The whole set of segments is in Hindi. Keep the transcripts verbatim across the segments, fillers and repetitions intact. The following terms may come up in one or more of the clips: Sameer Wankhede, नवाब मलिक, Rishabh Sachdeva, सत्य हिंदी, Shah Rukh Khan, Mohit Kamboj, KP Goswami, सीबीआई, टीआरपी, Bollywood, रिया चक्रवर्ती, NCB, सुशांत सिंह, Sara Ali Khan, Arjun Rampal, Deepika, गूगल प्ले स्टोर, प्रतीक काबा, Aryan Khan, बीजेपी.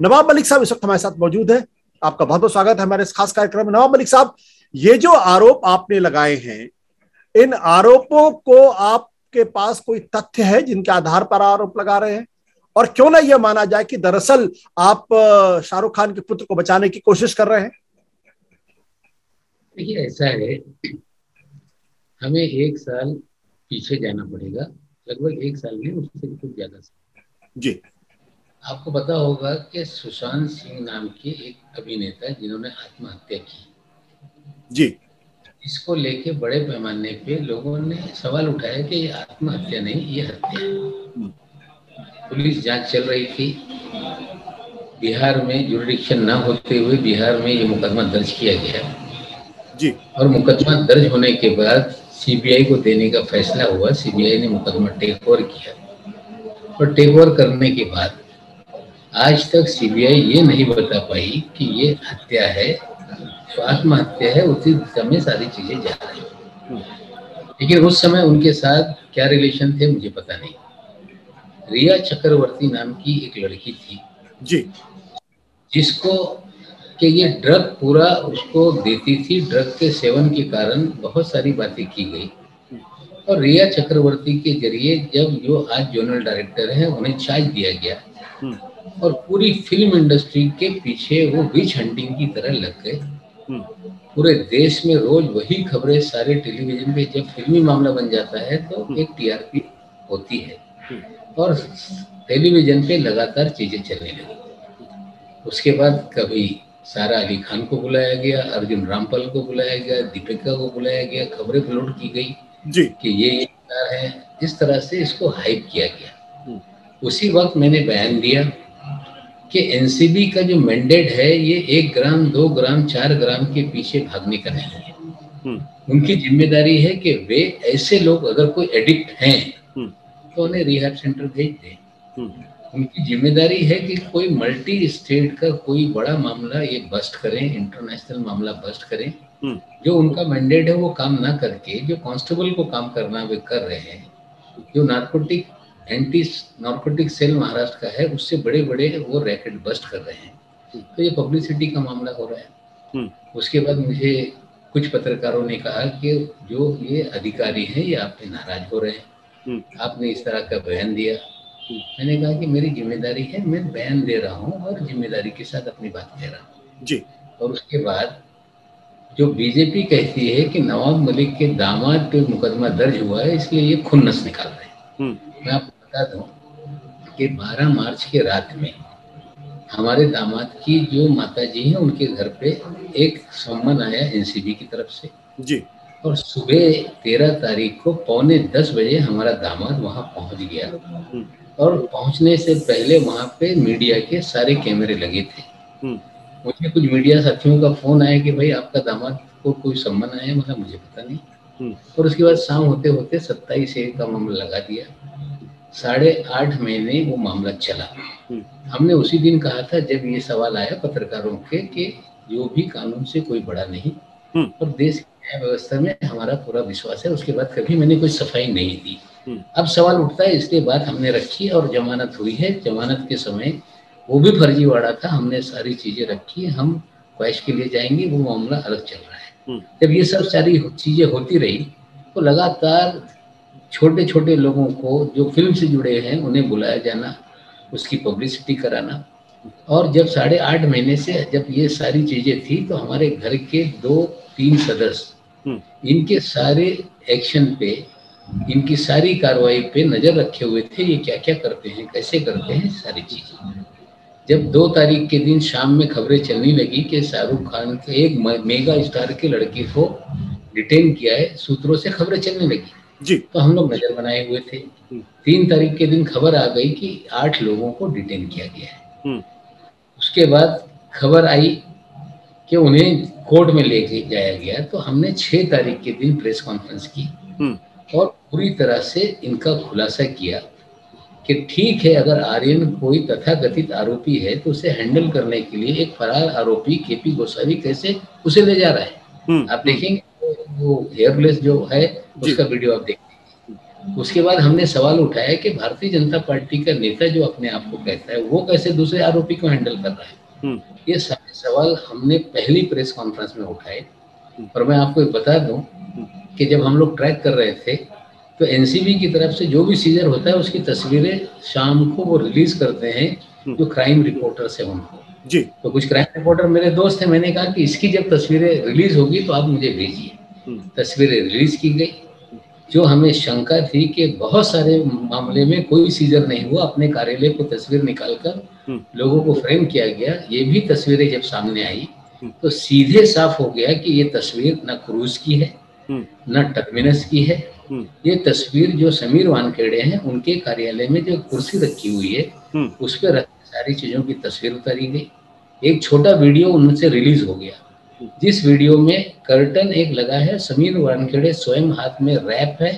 नवाब मलिक साहब इस वक्त हमारे साथ मौजूद है। आपका बहुत बहुत स्वागत है हमारे इस खास कार्यक्रम में। नवाब मलिक साहब, ये जो आरोप आपने लगाए हैं, इन आरोपों को आपके पास कोई तथ्य है जिनके आधार पर आरोप लगा रहे हैं? और क्यों ना यह माना जाए कि दरअसल आप शाहरुख खान के पुत्र को बचाने की कोशिश कर रहे हैं? देखिए, ऐसा है, हमें एक साल पीछे जाना पड़ेगा, लगभग एक साल में, उससे कुछ ज्यादा जी। आपको पता होगा कि सुशांत सिंह नाम के एक अभिनेता जिन्होंने आत्महत्या की जी, इसको लेके बड़े पैमाने पे लोगों ने सवाल उठाया कि ये आत्महत्या नहीं, ये हत्या है। पुलिस जांच चल रही थी, बिहार में जुरिडिक्शन न होते हुए बिहार में ये मुकदमा दर्ज किया गया जी, और मुकदमा दर्ज होने के बाद सीबीआई को देने का फैसला हुआ। सीबीआई ने मुकदमा टेक ओवर किया, और टेक ओवर करने के बाद आज तक सीबीआई ये नहीं बता पाई कि ये हत्या है, तो आत्महत्या है, उसी दिशा में सारी चीजें जा रही हैं। लेकिन उस समय उनके साथ क्या रिलेशन थे मुझे पता नहीं। रिया चक्रवर्ती नाम की एक लड़की थी जी, जिसको कि ये ड्रग पूरा उसको देती थी, ड्रग के सेवन के कारण बहुत सारी बातें की गई। और रिया चक्रवर्ती के जरिए जब जो आज जोनल डायरेक्टर हैं उन्हें चार्ज दिया गया, और पूरी फिल्म इंडस्ट्री के पीछे वो विच हंटिंग की तरह लग गए। पूरे देश में रोज वही खबरें, सारे टेलीविजन पे जब फिल्मी मामला बन जाता है तो एक टीआरपी होती है, और टेलीविजन पे लगातार चीजें चलने लगी। उसके बाद कभी सारा अली खान को बुलाया गया, अर्जुन रामपाल को बुलाया गया, दीपिका को बुलाया गया, खबरें फ्लोट की गई जी कि ये किरदार है। इस तरह से इसको हाइप किया गया। उसी वक्त मैंने बयान दिया कि एनसीबी का जो मैंडेट है ये एक ग्राम, दो ग्राम, चार ग्राम के पीछे भागने का नहीं है। उनकी जिम्मेदारी है कि वे ऐसे लोग, अगर कोई एडिक्ट हैं तो उन्हें रिहैब सेंटर भेज दें। उनकी जिम्मेदारी है कि कोई मल्टी स्टेट का कोई बड़ा मामला ये बस्ट करें, इंटरनेशनल मामला बस्ट करें। जो उनका मैंडेट है वो काम ना करके जो कांस्टेबल को काम करना वे कर रहे हैं। जो narcotic anti narcotic cell Maharashtra का है उससे बड़े बड़े वो रैकेट बस्ट कर रहे हैं। तो ये पब्लिसिटी का मामला हो रहा है। उसके बाद मुझे कुछ पत्रकारों ने कहा कि जो ये अधिकारी हैं ये आप पे नाराज हो रहे हैं, आपने इस तरह का बयान दिया। मैंने कहा कि मेरी जिम्मेदारी है, मैं बयान दे रहा हूँ और जिम्मेदारी के साथ अपनी बात कह रहा हूँ जी। और उसके बाद जो बीजेपी कहती है कि नवाब मलिक के दामाद पे मुकदमा दर्ज हुआ है इसलिए ये खुन्नस निकाल रहे हैं। मैं आपको बता दूं कि बारह मार्च के रात में हमारे दामाद की जो माताजी हैं उनके घर पे एक सम्मन आया एनसीबी की तरफ से जी, और सुबह तेरह तारीख को पौने दस बजे हमारा दामाद वहाँ पहुँच गया। और पहुंचने से पहले वहां पे मीडिया के सारे कैमरे लगे थे। मुझे कुछ मीडिया साथियों का फोन आया कि भाई आपका दामाद को कोई सम्मान आया, मतलब मुझे पता नहीं। और उसके बाद शाम होते होते सत्ताईस ए का मामला लगा दिया। साढ़े आठ महीने वो मामला चला। हमने उसी दिन कहा था जब ये सवाल आया पत्रकारों के कि जो भी कानून से कोई बड़ा नहीं, और देश की न्याय व्यवस्था में हमारा पूरा विश्वास है। उसके बाद कभी मैंने कोई सफाई नहीं दी। अब सवाल उठता है, इसके बाद हमने रखी और जमानत हुई है। जमानत के समय वो भी फर्जीवाड़ा था, हमने सारी चीजें रखी। हम कैश के लिए जाएंगे, वो मामला अलग चल रहा है। जब ये सब सारी चीजें होती रही तो लगातार छोटे छोटे लोगों को जो फिल्म से जुड़े हैं उन्हें बुलाया जाना, उसकी पब्लिसिटी कराना। और जब साढ़े आठ महीने से जब ये सारी चीजें थी तो हमारे घर के दो तीन सदस्य इनके सारे एक्शन पे, इनकी सारी कार्रवाई पे नजर रखे हुए थे। ये क्या क्या करते हैं, कैसे करते हैं, सारी चीजें। जब दो तारीख के दिन शाम में खबरें चलने लगी कि शाहरुख खान के एक मेगा स्टार के लड़के को डिटेन किया है, सूत्रों से खबरें चलने लगी जी, तो हम लोग नजर बनाए हुए थे। तीन तारीख के दिन खबर आ गई कि आठ लोगों को डिटेन किया गया है। उसके बाद खबर आई कि उन्हें कोर्ट में लेके जाया गया। तो हमने छह तारीख के दिन प्रेस कॉन्फ्रेंस की और पूरी तरह से इनका खुलासा किया कि ठीक है, अगर आर्यन कोई तथाकथित आरोपी है तो उसे हैंडल करने के लिए एक फरार आरोपी केपी गोस्वामी कैसे उसे ले जा रहा है। आप देखेंगे वो हेयरलेस जो है उसका वीडियो आप देखेंगे। उसके बाद हमने सवाल उठाया कि भारतीय जनता पार्टी का नेता जो अपने आप को कहता है वो कैसे दूसरे आरोपी को हैंडल कर रहा है। ये सारे सवाल हमने पहली प्रेस कॉन्फ्रेंस में उठाए। और मैं आपको बता दूं कि जब हम लोग ट्रैक कर रहे थे तो एनसीबी की तरफ से जो भी सीजर होता है उसकी तस्वीरें शाम को वो रिलीज करते हैं जो क्राइम रिपोर्टर से उनको जी। तो कुछ क्राइम रिपोर्टर मेरे दोस्त हैं, मैंने कहा कि इसकी जब तस्वीरें रिलीज होगी तो आप मुझे भेजिए। तस्वीरें रिलीज की गई। जो हमें शंका थी कि बहुत सारे मामले में कोई सीजर नहीं हुआ, अपने कार्यालय को तस्वीर निकालकर लोगों को फ्रेम किया गया। ये भी तस्वीरें जब सामने आई तो सीधे साफ हो गया कि ये तस्वीर न क्रूज की है न टर्मिनस की है। ये तस्वीर जो समीर वानखेड़े हैं उनके कार्यालय में जो कुर्सी रखी हुई है उस पर रखी सारी चीजों की तस्वीर उतारी गई। एक छोटा वीडियो उनसे रिलीज हो गया जिस वीडियो में कर्टन एक लगा है, समीर वानखेड़े स्वयं हाथ में रैप है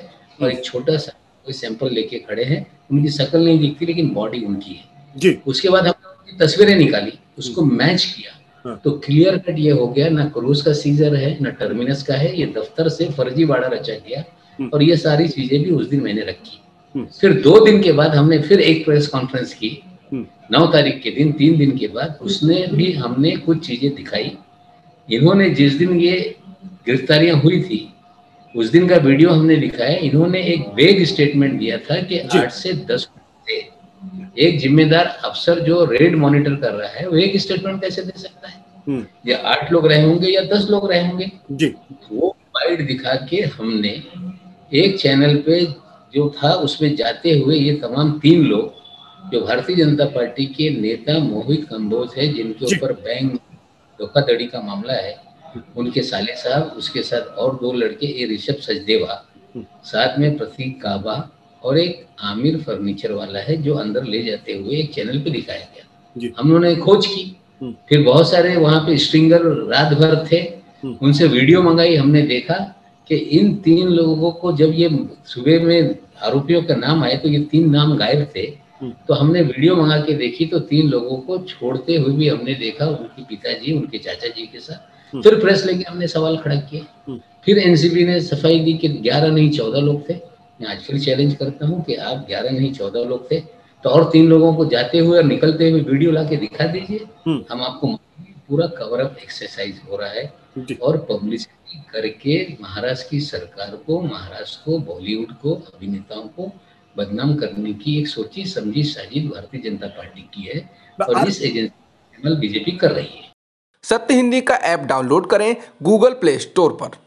और एक छोटा सा कोई सैंपल लेके खड़े हैं। उनकी शक्ल नहीं दिखती लेकिन बॉडी उनकी है जी। उसके बाद हमने तस्वीरें निकाली, उसको मैच किया तो क्लियर कट ये हो गया ना क्रूज का सीजर है ना टर्मिनस का है। ये दफ्तर से फर्जीवाड़ा रचा गया और ये सारी चीजें भी उस दिन मैंने रखी। फिर दो दिन के बाद हमने फिर एक प्रेस कॉन्फ्रेंस की नौ तारीख के दिन। तीन दिन के बाद उसने भी हमने कुछ चीजें दिखाई। इन्होंने जिस दिन ये गिरफ्तारियां हुई थी उस दिन का वीडियो हमने दिखाया। इन्होंने एक वेग स्टेटमेंट दिया था कि आठ से दस घंटे एक जिम्मेदार अफसर जो रेड मॉनिटर कर रहा है वो एक स्टेटमेंट कैसे दे सकता है। या आठ लोग रहे होंगे या दस लोग रहे होंगे जी। वो बाइट दिखा के हमने एक चैनल पे जो था उसमें जाते हुए ये तमाम तीन लोग जो भारतीय जनता पार्टी के नेता मोहित कंबोज है जिनके ऊपर बैंक धोखाधड़ी का मामला है, उनके साले साहब, उसके साथ और दो लड़के, ये ऋषभ सचदेवा, साथ में प्रतीक काबा और एक आमिर फर्नीचर वाला है जो अंदर ले जाते हुए एक चैनल पे दिखाया गया। हम उन्होंने खोज की। फिर बहुत सारे वहाँ पे स्ट्रिंगर रात भर थे, उनसे वीडियो मंगाई। हमने देखा कि इन तीन लोगों को जब ये सुबह में आरोपियों का नाम आए तो ये तीन नाम गायब थे। तो हमने वीडियो मंगा के देखी तो तीन लोगों को छोड़ते हुए भी हमने देखा, उनके पिताजी उनके चाचा जी के साथ। फिर प्रेस लेके हमने सवाल खड़ा किया। फिर एनसीबी ने सफाई दी कि ग्यारह नहीं चौदह लोग थे। मैं आज फिर चैलेंज करता हूँ कि आप ग्यारह नहीं चौदह लोग थे तो और तीन लोगों को जाते हुए और निकलते हुए वीडियो ला के दिखा दीजिए। हम आपको पूरा कवरअप एक्सरसाइज हो रहा है और पब्लिसिटी करके महाराष्ट्र की सरकार को, महाराष्ट्र को, बॉलीवुड को, अभिनेताओं को बदनाम करने की एक सोची समझी साजिश भारतीय जनता पार्टी की है और इस एजेंसी बीजेपी कर रही है। सत्य हिंदी का ऐप डाउनलोड करें गूगल प्ले स्टोर पर।